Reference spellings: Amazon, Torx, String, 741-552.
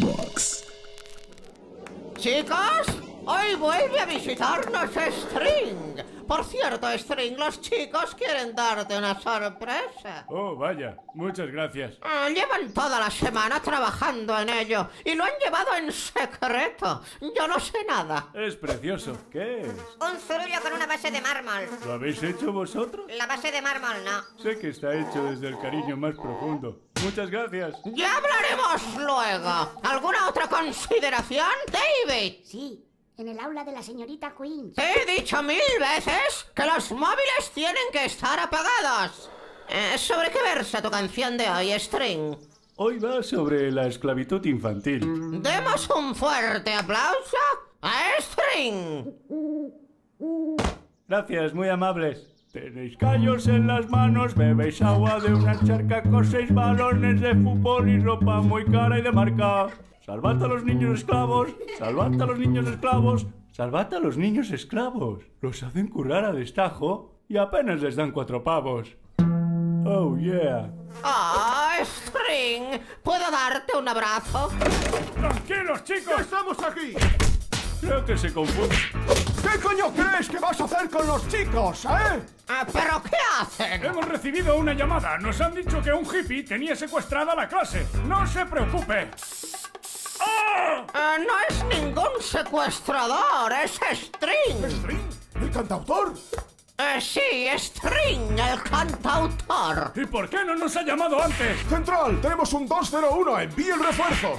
Box. Chicos, hoy vuelve a visitarnos String. Por cierto, String, los chicos quieren darte una sorpresa. Oh, vaya, muchas gracias. Llevan toda la semana trabajando en ello y lo han llevado en secreto. Yo no sé nada. Es precioso. ¿Qué es? Un zurullo con una base de mármol. ¿Lo habéis hecho vosotros? La base de mármol, no. Sé que está hecho desde el cariño más profundo. Muchas gracias. Ya hablaremos luego. ¿Alguna otra consideración, David? Sí. En el aula de la señorita Queen. Te he dicho 1000 veces que los móviles tienen que estar apagados. ¿Sobre qué versa tu canción de hoy, String? Hoy va sobre la esclavitud infantil. Demos un fuerte aplauso a String. Gracias, muy amables. Tenéis callos en las manos, bebéis agua de una charca, coséis balones de fútbol y ropa muy cara y de marca. ¡Salvad a los niños esclavos! ¡Salvad a los niños esclavos! ¡Salvad a los niños esclavos! Los hacen currar a destajo y apenas les dan 4 pavos. ¡Oh, yeah! ¡Ah, String! ¿Puedo darte un abrazo? ¡Tranquilos, chicos! ¡Estamos aquí! Creo que se confunde. ¿Qué coño crees que vas a hacer con los chicos, eh? ¿Pero qué hacen? Hemos recibido una llamada. Nos han dicho que un hippie tenía secuestrada la clase. ¡No se preocupe! No es ningún secuestrador, es String. ¿String? ¿El cantautor? Sí, String, el cantautor. ¿Y por qué no nos ha llamado antes? Central, tenemos un 201, envíe el refuerzo.